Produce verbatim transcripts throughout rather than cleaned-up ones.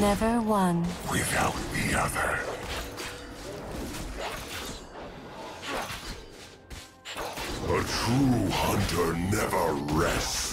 Never one without the other. A true hunter never rests.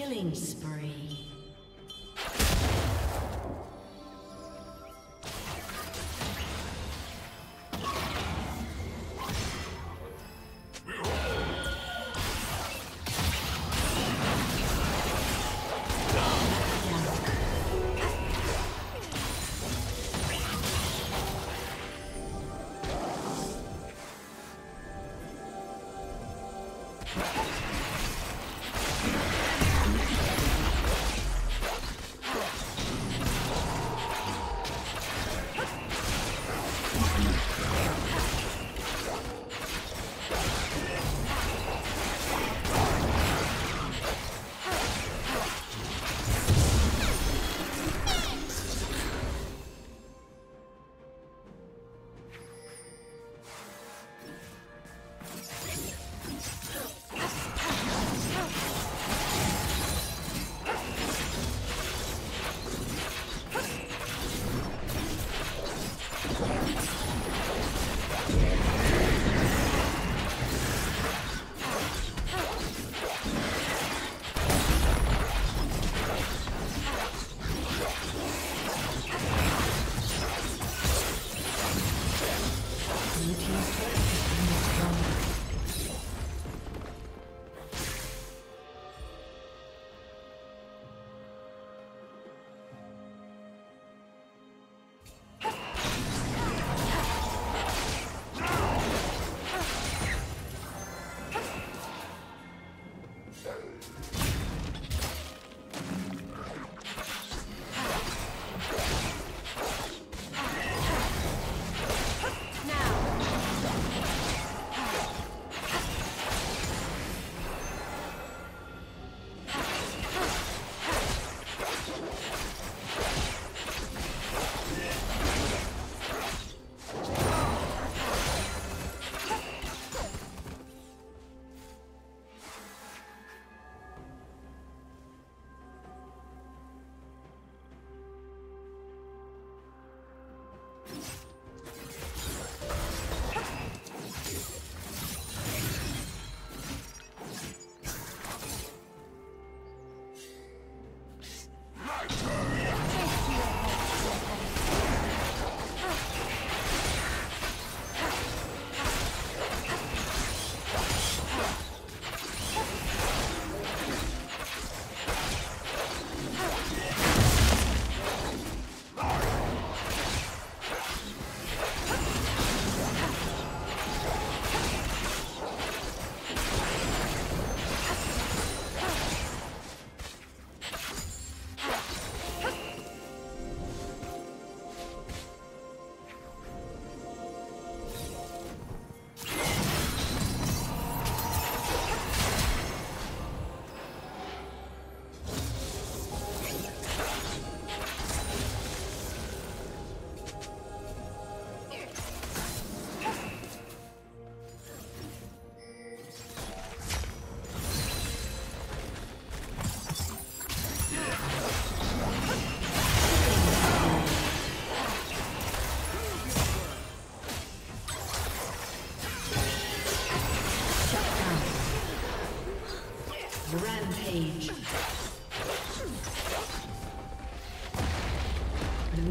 Killing spree. Rampage. Blue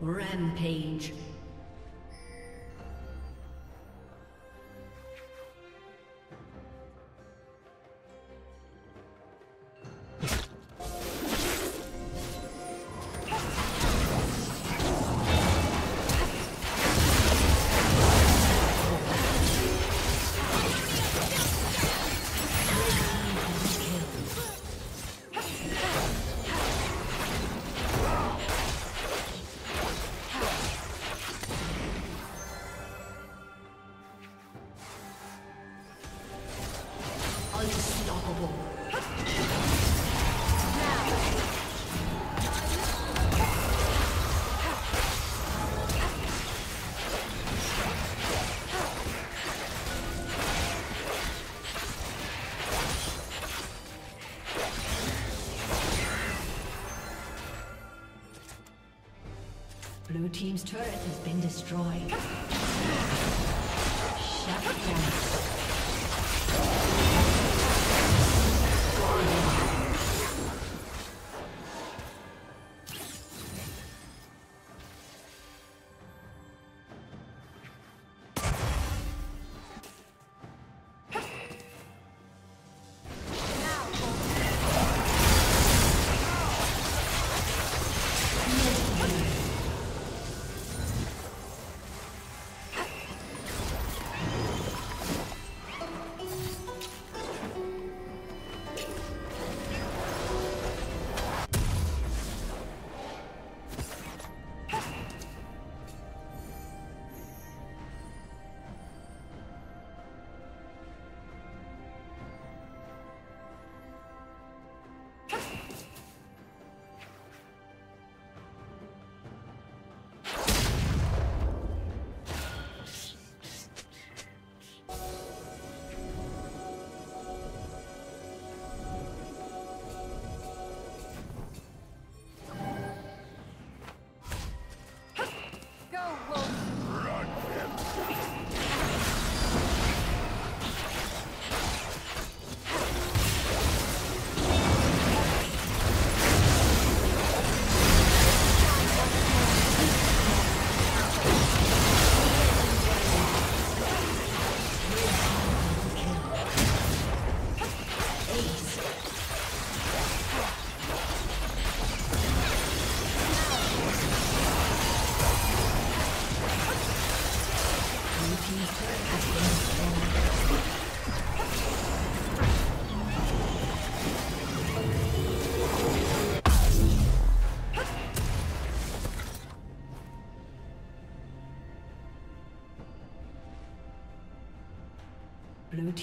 Rampage. Blue team's turret has been destroyed. Shut down. Blue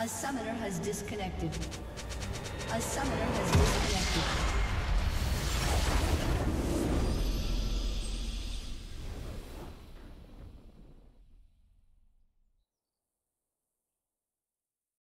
A summoner has disconnected. A summoner has disconnected.